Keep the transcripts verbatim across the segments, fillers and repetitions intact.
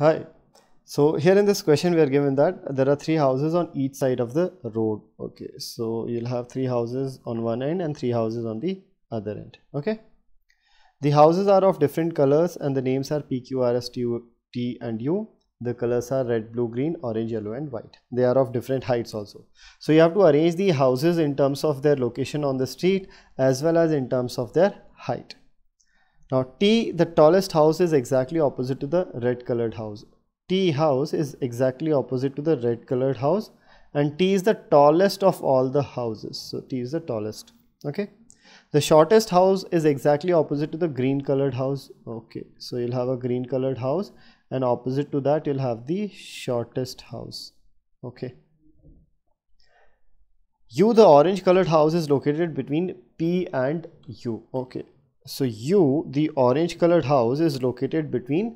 Hi. So here in this question we are given that there are three houses on each side of the road. Okay, so you'll have three houses on one end and three houses on the other end. Okay, the houses are of different colors and the names are P, Q, R, S, T and U. The colors are red, blue, green, orange, yellow and white. They are of different heights also. So you have to arrange the houses in terms of their location on the street as well as in terms of their height. Now T, the tallest house, is exactly opposite to the red colored house. T house is exactly opposite to the red colored house and T is the tallest of all the houses. So T is the tallest. Okay. The shortest house is exactly opposite to the green colored house. Okay. So you'll have a green colored house and opposite to that you'll have the shortest house. Okay. U, the orange colored house, is located between P and U. Okay. So U, the orange colored house, is located between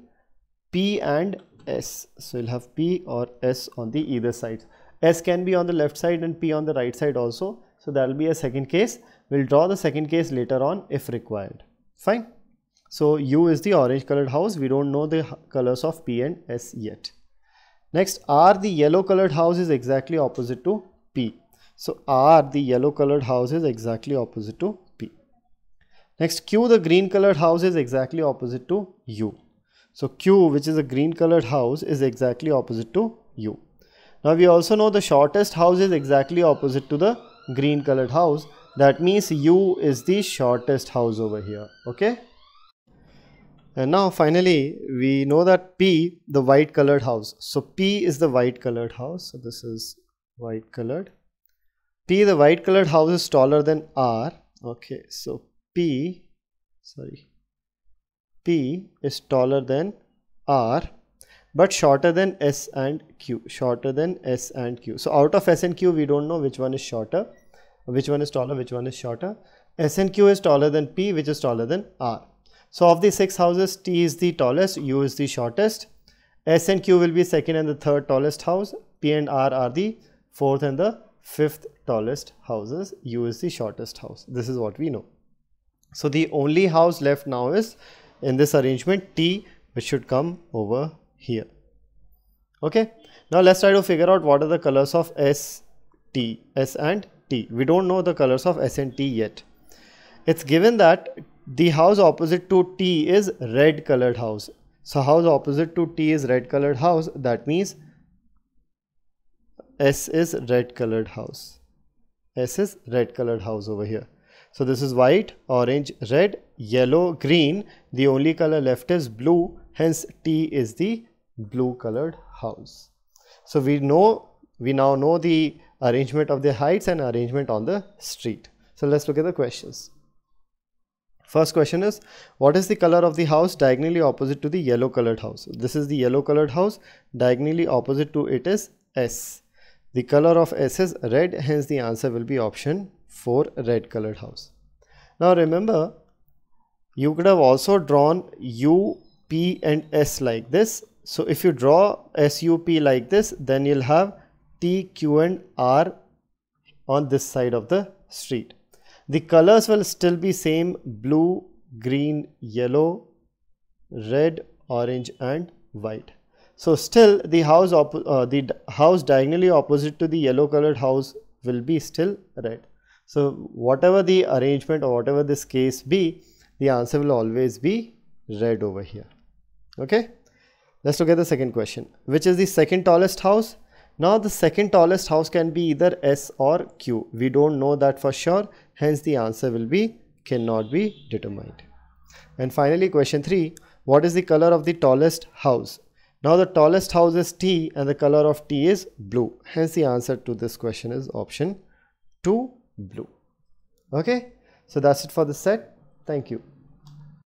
P and S. So you'll have P or S on the either side. S can be on the left side and P on the right side also. So that will be a second case. We'll draw the second case later on if required. Fine. So U is the orange colored house. We don't know the colors of P and S yet. Next, R, the yellow colored house, is exactly opposite to P. So R, the yellow colored house, is exactly opposite to P. Next, Q, the green colored house, is exactly opposite to U. So Q, which is a green colored house, is exactly opposite to U. Now we also know the shortest house is exactly opposite to the green colored house. That means U is the shortest house over here. Okay. And now finally we know that P, the white colored house. So P is the white colored house. So this is white colored. P, the white colored house, is taller than R. Okay. So P, sorry, P is taller than R but shorter than S and Q. Shorter than S and Q. So out of S and Q, we don't know which one is shorter, which one is taller, which one is shorter. S and Q is taller than P, which is taller than R. So of the six houses, T is the tallest, U is the shortest. S and Q will be second and the third tallest house. P and R are the fourth and the fifth tallest houses. U is the shortest house. This is what we know. So the only house left now is, in this arrangement, T, which should come over here. Okay. Now let's try to figure out what are the colors of S, T, S and T. We don't know the colors of S and T yet. It's given that the house opposite to T is red colored house. So house opposite to T is red colored house. That means S is red colored house. S is red colored house over here. So this is white, orange, red, yellow, green. The only color left is blue. Hence T is the blue colored house. So we know, we now know the arrangement of the heights and arrangement on the street. So let's look at the questions. First question is, what is the color of the house diagonally opposite to the yellow colored house? This is the yellow colored house. Diagonally opposite to it is S. The color of S is red. Hence the answer will be option for red colored house. Now remember, you could have also drawn U, P and S like this. So if you draw S, U, P like this, then you'll have T, Q and R on this side of the street. The colors will still be same: blue, green, yellow, red, orange and white. So still the house, uh, the house diagonally opposite to the yellow colored house will be still red. So whatever the arrangement or whatever this case be, the answer will always be red over here. Okay. Let's look at the second question, which is the second tallest house. Now the second tallest house can be either S or Q. We don't know that for sure. Hence the answer will be, cannot be determined. And finally question three, what is the color of the tallest house? Now the tallest house is T and the color of T is blue. Hence the answer to this question is option two, blue. Okay, so that's it for the set. Thank you.